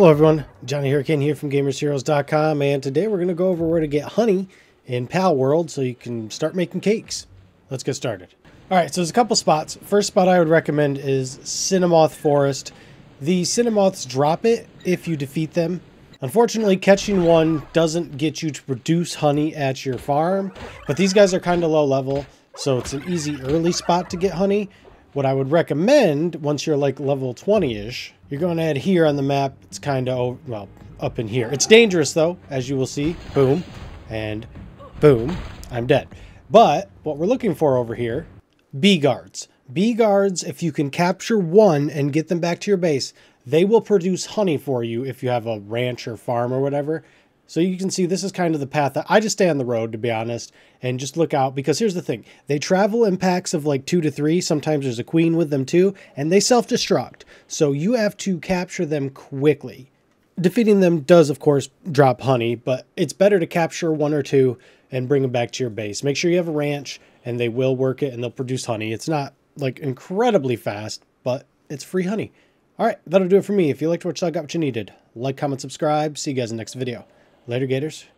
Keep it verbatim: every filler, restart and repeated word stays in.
Hello everyone, Johnny Hurricane here from Gamers Heroes dot com, and today we're going to go over where to get honey in Palworld so you can start making cakes. Let's get started. Alright, so there's a couple spots. First spot I would recommend is Cinnamoth Forest. The Cinnamoths drop it if you defeat them. Unfortunately, catching one doesn't get you to produce honey at your farm, but these guys are kind of low level, so it's an easy early spot to get honey. What I would recommend, once you're like level twenty-ish, you're going to head here on the map. It's kind of, well, up in here. It's dangerous though, as you will see. Boom, and boom, I'm dead. But what we're looking for over here, bee guards. Bee guards, if you can capture one and get them back to your base, they will produce honey for you if you have a ranch or farm or whatever. So you can see this is kind of the path. I just stay on the road, to be honest, and just look out, because here's the thing. They travel in packs of like two to three. Sometimes there's a queen with them too, and they self-destruct. So you have to capture them quickly. Defeating them does, of course, drop honey, but it's better to capture one or two and bring them back to your base. Make sure you have a ranch, and they will work it, and they'll produce honey. It's not like incredibly fast, but it's free honey. All right, that'll do it for me. If you liked what you got, what you needed, like, comment, subscribe. See you guys in the next video. Later, Gators.